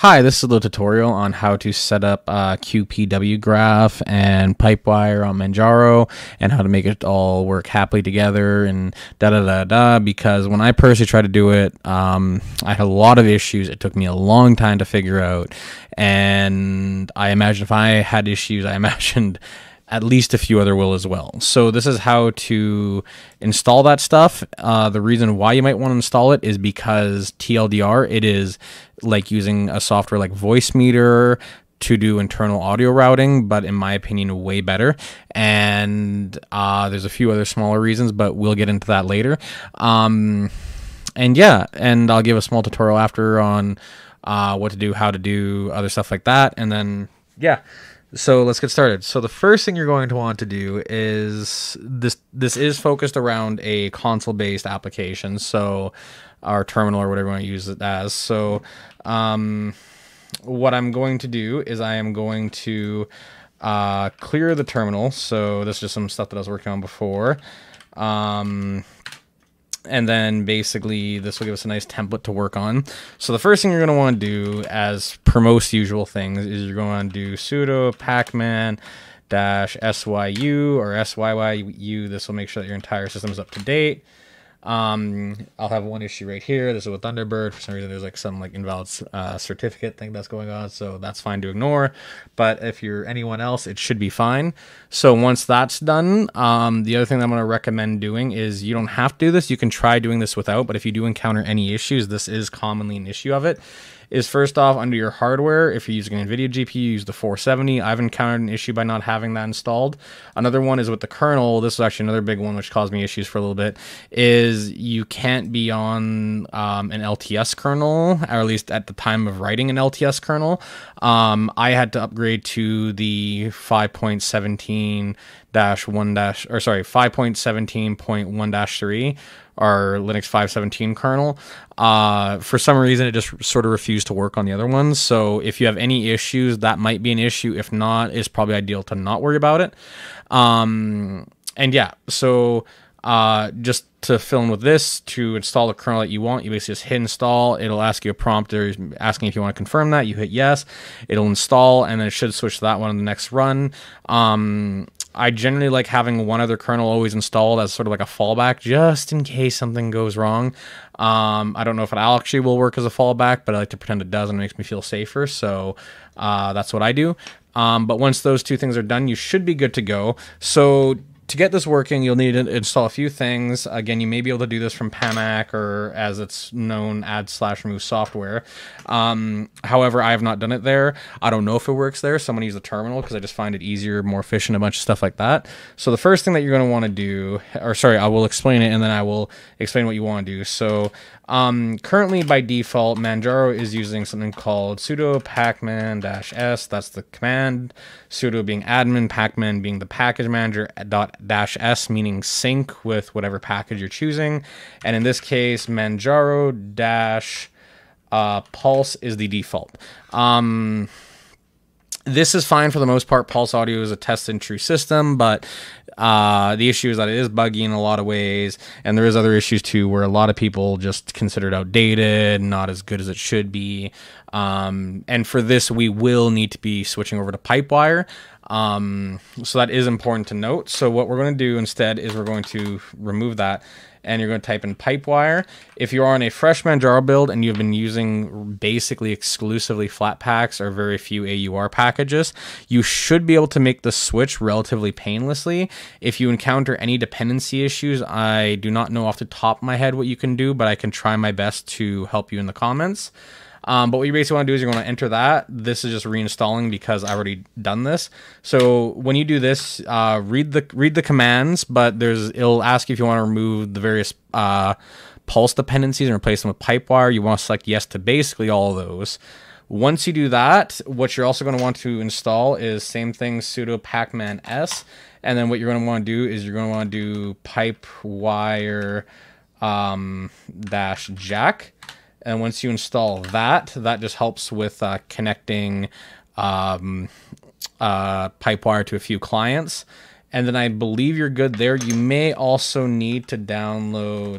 Hi, this is a little tutorial on how to set up qpwgraph and PipeWire on Manjaro and how to make it all work happily together and da-da-da-da, because when I personally tried to do it, I had a lot of issues. It took me a long time to figure out, and I imagine if I had issues, I imagined at least a few other will as well. So this is how to install that stuff. The reason why you might want to install it is because TLDR, it is like using a software like VoiceMeeter to do internal audio routing, but in my opinion, way better. And there's a few other smaller reasons, but we'll get into that later. And yeah, and I'll give a small tutorial after on what to do, how to do other stuff like that. And then, yeah. So let's get started. So the first thing you're going to want to do is this is focused around a console-based application, so our terminal or whatever you want to use it as. So what I'm going to do is I am going to clear the terminal. So this is just some stuff that I was working on before. And then basically this will give us a nice template to work on. So the first thing you're going to want to do, as per most usual things, is you're going to do sudo pacman -syu or syyu. This will make sure that your entire system is up to date. I'll have one issue right here. This is with Thunderbird. For some reason, there's like some like invalid certificate thing that's going on, so that's fine to ignore. But if you're anyone else, it should be fine. So once that's done, the other thing that I'm going to recommend doing is, you don't have to do this. You can try doing this without, but if you do encounter any issues, this is commonly an issue of it. Is first off, under your hardware, if you're using an NVIDIA GPU, use the 470. I've encountered an issue by not having that installed. Another one is with the kernel. This is actually another big one which caused me issues for a little bit, is you can't be on an LTS kernel, or at least at the time of writing an LTS kernel. I had to upgrade to the 5.17.1-3 our Linux 5.17 kernel. For some reason, it just sort of refused to work on the other ones. So if you have any issues, that might be an issue. If not, it's probably ideal to not worry about it. And yeah, so just to fill in with this, to install the kernel that you want, you basically just hit install. It'll ask you a prompt asking if you want to confirm that. You hit yes, it'll install, and then it should switch to that one in the next run. I generally like having one other kernel always installed as sort of like a fallback, just in case something goes wrong. I don't know if it actually will work as a fallback, but I like to pretend it does, and it makes me feel safer. So that's what I do. But once those two things are done, you should be good to go. So to get this working, you'll need to install a few things. Again, you may be able to do this from PAMAC, or as it's known, add/remove software. However, I have not done it there. I don't know if it works there, so I'm going to use the terminal because I just find it easier, more efficient, a bunch of stuff like that. So the first thing that you're going to want to do, or sorry, I will explain it and then I will explain what you want to do. So currently by default, Manjaro is using something called sudo pacman -s. That's the command. Sudo being admin, pacman being the package manager, -s meaning sync with whatever package you're choosing, and in this case Manjaro -pulse is the default. This is fine for the most part. PulseAudio is a test and true system, but the issue is that it is buggy in a lot of ways, and there is other issues too, where a lot of people just consider it outdated, not as good as it should be. And for this, we will need to be switching over to PipeWire. So that is important to note. So what we're going to do instead is we're going to remove that, and you're going to type in PipeWire. If you're on a fresh Manjaro build and you've been using basically exclusively flat packs or very few AUR packages, you should be able to make the switch relatively painlessly. If you encounter any dependency issues, I do not know off the top of my head what you can do, but I can try my best to help you in the comments. But what you basically want to do is you're going to enter that. This is just reinstalling because I've already done this. So when you do this, read the commands, but it'll ask you if you want to remove the various pulse dependencies and replace them with PipeWire. You want to select yes to basically all of those. Once you do that, what you're also going to want to install is same thing, sudo pacman -s, and then what you're going to want to do is you're going to want to do PipeWire -jack. And once you install that, that just helps with connecting PipeWire to a few clients. And then I believe you're good there. You may also need to download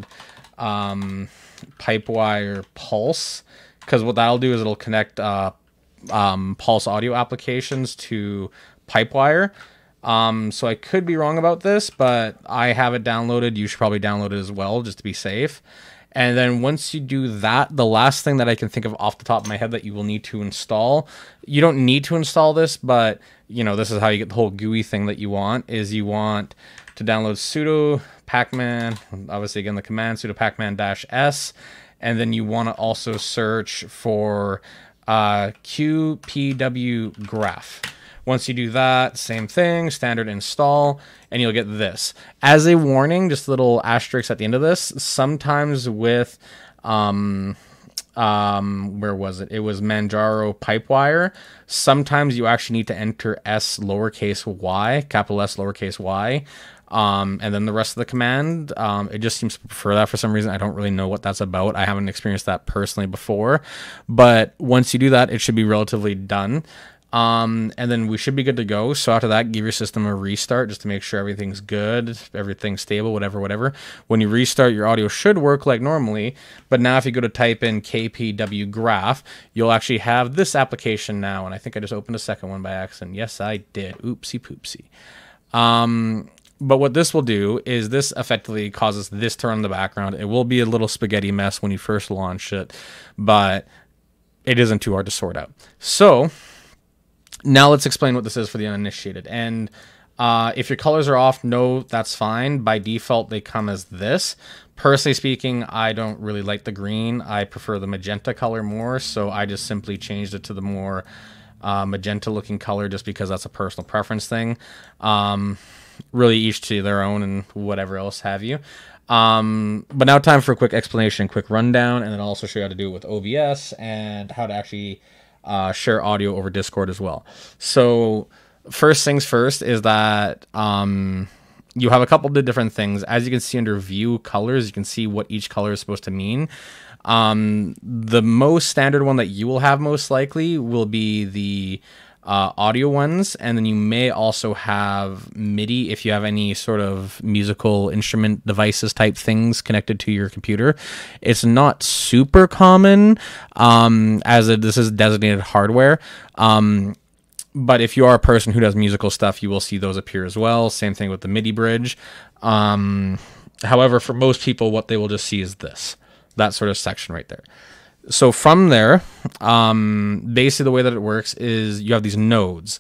PipeWire Pulse, because what that'll do is it'll connect Pulse Audio applications to PipeWire. So I could be wrong about this, but I have it downloaded. You should probably download it as well, just to be safe. And then once you do that, the last thing that I can think of off the top of my head that you will need to install, you don't need to install this, but you know, this is how you get the whole GUI thing that you want, is you want to download sudo pacman, obviously again, the command sudo pacman-s, and then you want to also search for qpwgraph. Once you do that, same thing, standard install, and you'll get this. As a warning, just a little asterisk at the end of this, sometimes with, where was it? It was Manjaro PipeWire. Sometimes you actually need to enter S lowercase y, capital S lowercase y, and then the rest of the command. It just seems to prefer that for some reason. I don't really know what that's about. I haven't experienced that personally before. But once you do that, it should be relatively done. And then we should be good to go. So after that, give your system a restart just to make sure everything's good, everything's stable, whatever, whatever. When you restart, your audio should work like normally. But now if you go to type in qpwgraph, you'll actually have this application now. And I think I just opened a second one by accident. Yes, I did. Oopsie poopsie. But what this will do is this effectively causes this to run in the background. It will be a little spaghetti mess when you first launch it, but it isn't too hard to sort out. So now let's explain what this is for the uninitiated. And if your colors are off, no, that's fine. By default, they come as this. Personally speaking, I don't really like the green. I prefer the magenta color more, so I just simply changed it to the more magenta looking color just because that's a personal preference thing. Really each to their own and whatever else have you. But now time for a quick explanation, quick rundown, and then I'll also show you how to do it with OBS and how to actually share audio over Discord as well. So first things first is that you have a couple of different things. As you can see under view colors, you can see what each color is supposed to mean. The most standard one that you will have most likely will be the audio ones, and then you may also have MIDI if you have any sort of musical instrument devices type things connected to your computer. It's not super common as this is designated hardware, but if you are a person who does musical stuff, you will see those appear as well. Same thing with the MIDI bridge. However, for most people, what they will just see is this, that sort of section right there. So from there, basically the way that it works is you have these nodes,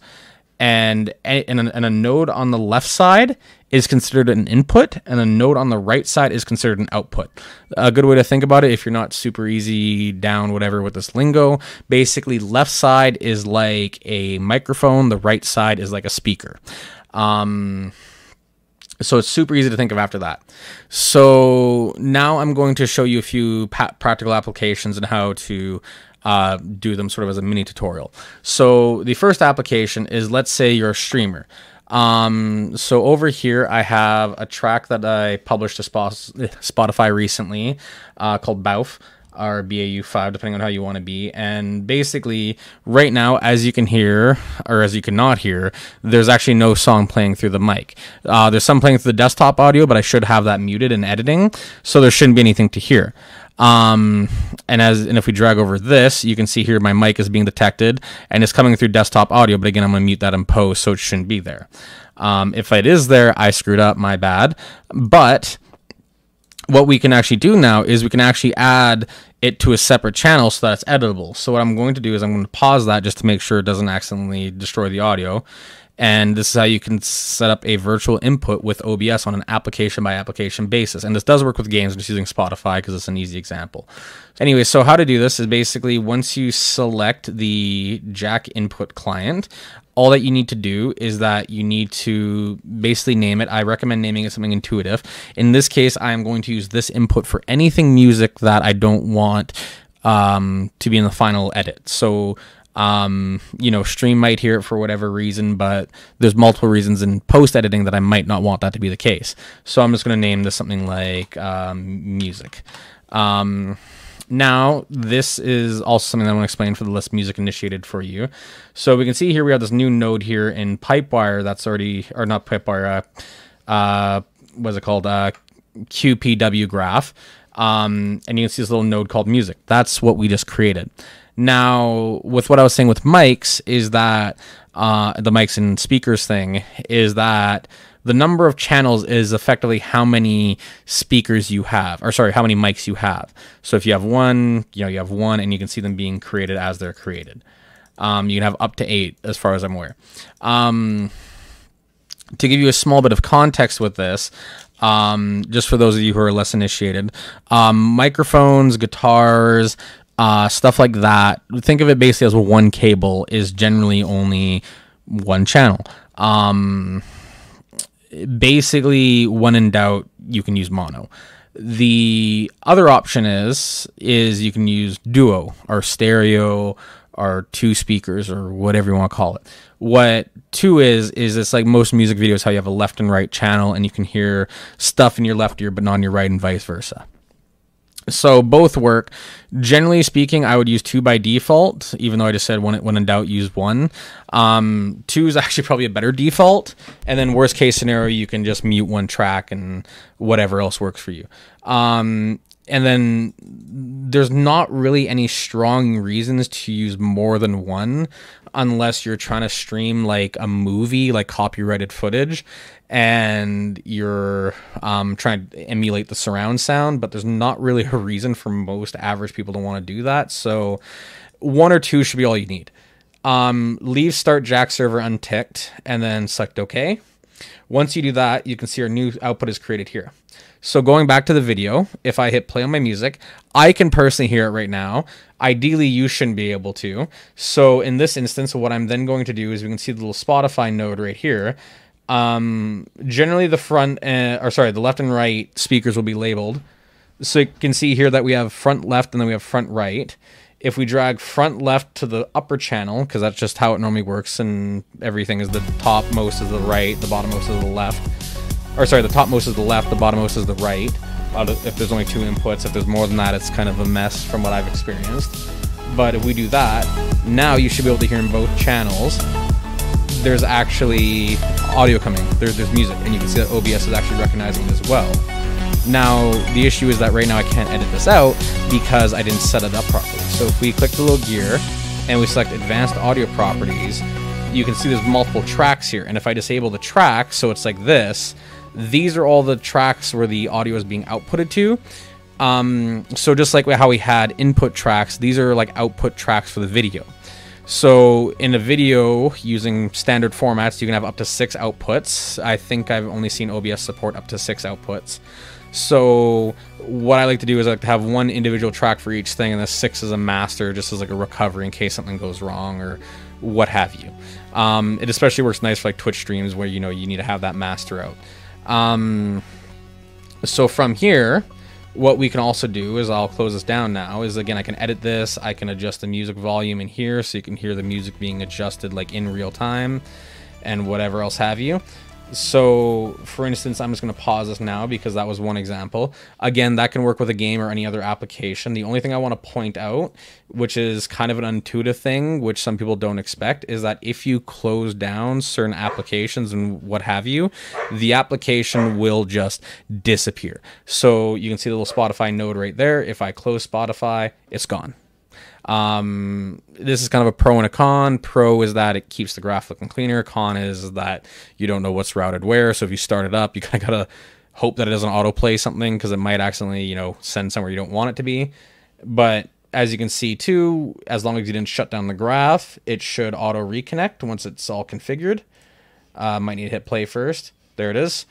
and a node on the left side is considered an input, and a node on the right side is considered an output. A good way to think about it, if you're not super easy down whatever with this lingo, basically left side is like a microphone, the right side is like a speaker. So it's super easy to think of after that. So now I'm going to show you a few practical applications and how to do them sort of as a mini tutorial. So the first application is, let's say you're a streamer. So over here, I have a track that I published to Spotify recently called BAU5. Or BAU5, depending on how you want to be. And basically, right now, as you can hear, or as you cannot hear, there's actually no song playing through the mic. There's some playing through the desktop audio, but I should have that muted in editing, so there shouldn't be anything to hear. And if we drag over this, you can see here my mic is being detected, and it's coming through desktop audio, but again, I'm going to mute that in post, so it shouldn't be there. If it is there, I screwed up, my bad. But what we can actually do now is we can actually add it to a separate channel so that it's editable. So what I'm going to do is I'm going to pause that just to make sure it doesn't accidentally destroy the audio. And this is how you can set up a virtual input with OBS on an application by application basis. And this does work with games. I'm just using Spotify because it's an easy example. Anyway, so how to do this is basically once you select the jack input client, all that you need to do is that you need to basically name it. I recommend naming it something intuitive. In this case, I am going to use this input for anything music that I don't want to be in the final edit. So you know, stream might hear it for whatever reason, but there's multiple reasons in post editing that I might not want that to be the case. So I'm just going to name this something like music. Now, this is also something that I want to explain for the list music initiated for you. So we can see here we have this new node here in PipeWire that's already, or not PipeWire, what's it called? QPW graph. And you can see this little node called music. That's what we just created. Now, with what I was saying with mics is that the mics and speakers thing is that the number of channels is effectively how many speakers you have, or sorry, how many mics you have. So if you have one, you know, you have one and you can see them being created as they're created. You can have up to 8 as far as I'm aware. To give you a small bit of context with this, just for those of you who are less initiated, microphones, guitars, stuff like that, think of it basically as one cable is generally only one channel. Basically, when in doubt, you can use mono. The other option is you can use duo or stereo or two speakers or whatever you want to call it. What two is it's like most music videos, how you have a left and right channel and you can hear stuff in your left ear but not in your right and vice versa. So both work. Generally speaking, I would use 2 by default, even though I just said when in doubt, use 1. 2 is actually probably a better default. And then worst case scenario, you can just mute one track and whatever else works for you. And then there's not really any strong reasons to use more than one unless you're trying to stream like a movie, like copyrighted footage, and you're trying to emulate the surround sound, but there's not really a reason for most average people to want to do that. So 1 or 2 should be all you need. Leave start jack server unticked and then select OK. Once you do that, you can see our new output is created here. So going back to the video, if I hit play on my music, I can personally hear it right now. Ideally, you shouldn't be able to. So in this instance, what I'm then going to do is we can see the little Spotify node right here. Generally, the front, or sorry, the left and right speakers will be labeled. So you can see here that we have front left and then we have front right. If we drag front left to the upper channel, because that's just how it normally works, and everything is the topmost is the right, the bottommost is the left. Or sorry, the topmost is the left, the bottommost is the right. If there's only 2 inputs, if there's more than that, it's kind of a mess from what I've experienced. But if we do that, now you should be able to hear in both channels, there's actually audio coming, there's music, and you can see that OBS is actually recognizing it as well. Now, the issue is that right now I can't edit this out because I didn't set it up properly. So if we click the little gear and we select advanced audio properties, you can see there's multiple tracks here. And if I disable the track, so it's like this, these are all the tracks where the audio is being outputted to. So just like how we had input tracks, these are like output tracks for the video. So in a video using standard formats, you can have up to 6 outputs. I think I've only seen OBS support up to 6 outputs. So what I like to do is I like to have one individual track for each thing, and the 6 is a master, just as like a recovery in case something goes wrong or what have you. It especially works nice for like Twitch streams where, you know, you need to have that master out. So from here, what we can also do is I'll close this down now is again, I can edit this. I can adjust the music volume in here so you can hear the music being adjusted like in real time and whatever else have you. So for instance, I'm just going to pause this now because that was one example. Again, that can work with a game or any other application. The only thing I want to point out, which is kind of an intuitive thing, which some people don't expect, is that if you close down certain applications and what have you, the application will just disappear. So you can see the little Spotify node right there. If I close Spotify, it's gone. This is kind of a pro and a con. Pro is that it keeps the graph looking cleaner. Con is that you don't know what's routed where. So if you start it up, you kind of got to hope that it doesn't autoplay something because it might accidentally, you know, send somewhere you don't want it to be. But as you can see too, as long as you didn't shut down the graph, it should auto reconnect once it's all configured. Might need to hit play first. There it is.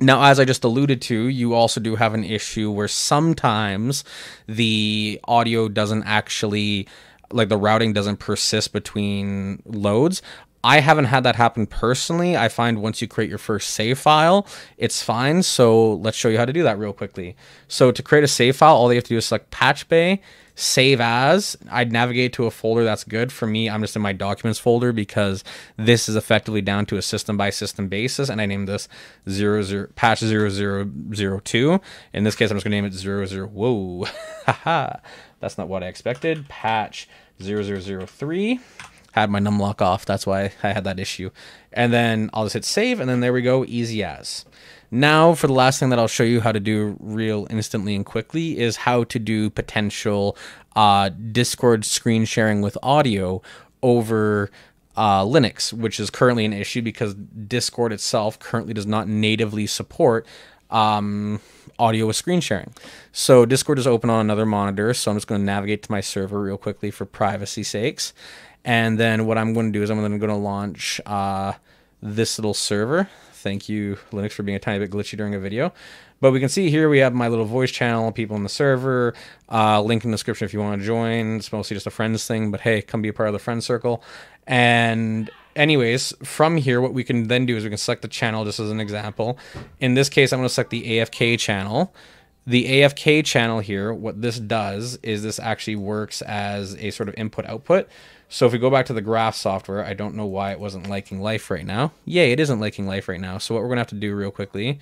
Now, as I just alluded to, you also do have an issue where sometimes the audio doesn't actually, like the routing doesn't persist between loads. I haven't had that happen personally. I find once you create your first save file, it's fine. So let's show you how to do that real quickly. So to create a save file, all you have to do is select Patch Bay, save as. I'd navigate to a folder that's good. For me, I'm just in my documents folder because this is effectively down to a system by system basis. And I named this patch 0002. In this case, I'm just gonna name it 00. Whoa, haha. That's not what I expected. Patch 0003. had my num lock off. That's why I had that issue. And then I'll just hit save, and then there we go, easy as. Now for the last thing that I'll show you how to do real instantly and quickly is how to do potential Discord screen sharing with audio over Linux, which is currently an issue because Discord itself currently does not natively support audio with screen sharing. So Discord is open on another monitor, so I'm just going to navigate to my server real quickly for privacy sakes. And then what I'm going to do is I'm going to launch this little server. Thank you, Linux, for being a tiny bit glitchy during a video. But we can see here we have my little voice channel, people in the server, link in the description if you want to join. It's mostly just a friends thing, but hey, come be a part of the friend circle. And anyways, from here, what we can then do is we can select the channel just as an example. In this case, I'm going to select the AFK channel. The AFK channel here, what this does is this actually works as a sort of input-output. So if we go back to the graph software, I don't know why it wasn't liking life right now. Yay, it isn't liking life right now. So what we're going to have to do real quickly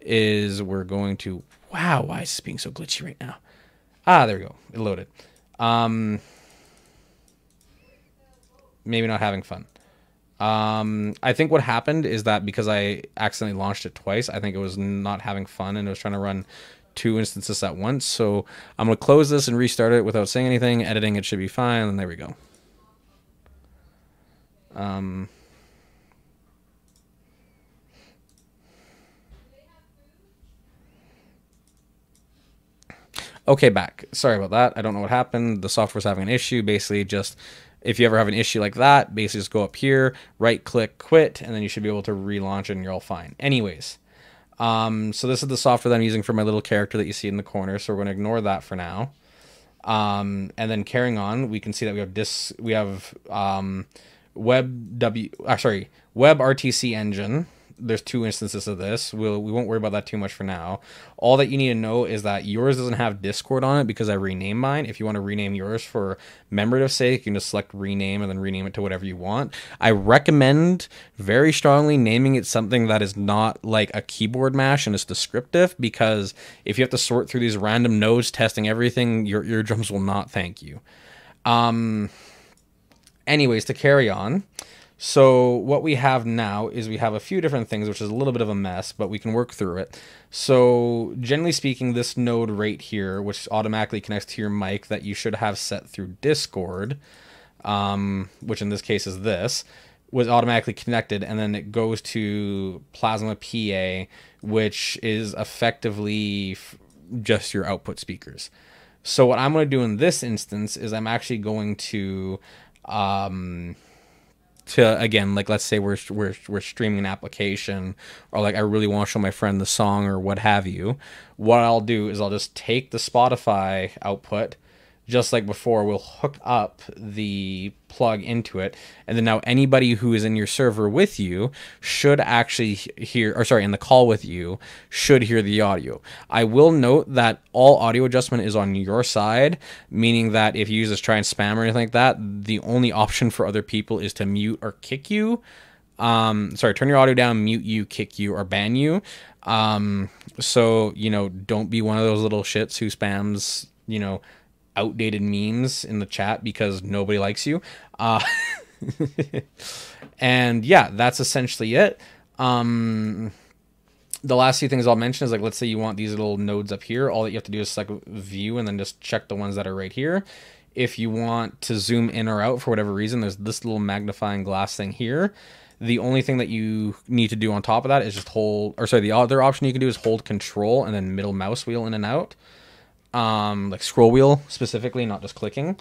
is we're going to... Wow, why is this being so glitchy right now? Ah, there we go. It loaded. Maybe not having fun. I think what happened is that because I accidentally launched it twice, I think it was not having fun and it was trying to run two instances at once. So I'm going to close this and restart it without saying anything. Editing it should be fine. And there we go. Okay, back. Sorry about that. I don't know what happened. The software's having an issue. Basically, just if you ever have an issue like that, basically just go up here, right click, quit, and then you should be able to relaunch it and you're all fine. Anyways, so this is the software that I'm using for my little character that you see in the corner. So we're going to ignore that for now. And then carrying on, we can see that we have WebRTC engine. There's two instances of this. We won't worry about that too much for now. All that you need to know is that yours doesn't have Discord on it because I renamed mine. If you want to rename yours for memorative sake, you can just select rename and then rename it to whatever you want. I recommend very strongly naming it something that is not like a keyboard mash and is descriptive, because if you have to sort through these random nodes testing everything, your eardrums will not thank you. Anyways, to carry on. So what we have now is we have a few different things, which is a little bit of a mess, but we can work through it. So generally speaking, this node right here, which automatically connects to your mic that you should have set through Discord, which in this case is this, was automatically connected. And then it goes to Plasma PA, which is effectively just your output speakers. So what I'm going to do in this instance is I'm actually going to again, like, let's say we're streaming an application, or like I really want to show my friend the song or what have you. What I'll do is I'll just take the Spotify output, just like before. We'll hook up the plug into it, and then now anybody who is in your server with you should actually hear, or sorry, in the call with you should hear the audio. I will note that all audio adjustment is on your side, meaning that if you use this try and spam or anything like that, the only option for other people is to mute or kick you. Turn your audio down, mute you, kick you, or ban you. So you know, don't be one of those little shits who spams, you know, outdated memes in the chat because nobody likes you. And yeah, that's essentially it. The last few things I'll mention is, like, let's say you want these little nodes up here. All that you have to do is select view and then just check the ones that are right here. If you want to zoom in or out for whatever reason, there's this little magnifying glass thing here. The only thing that you need to do on top of that is just the other option you can do is hold control and then middle mouse wheel in and out. Like scroll wheel specifically, not just clicking.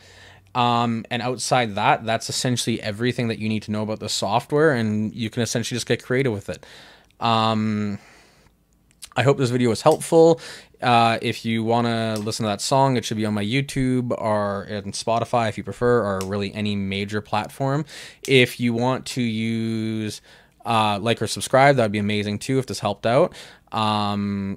And outside that, that's essentially everything that you need to know about the software, and you can essentially just get creative with it. I hope this video was helpful. If you want to listen to that song, it should be on my YouTube or on Spotify if you prefer, or really any major platform. If you want to use... like or subscribe, that'd be amazing too if this helped out.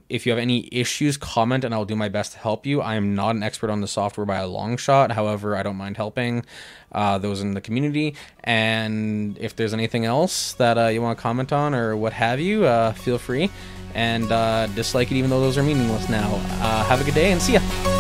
If you have any issues, comment and I'll do my best to help you. I am not an expert on the software by a long shot, however I don't mind helping those in the community. And if there's anything else that you want to comment on or what have you, feel free, and dislike it even though those are meaningless now. Have a good day and see ya.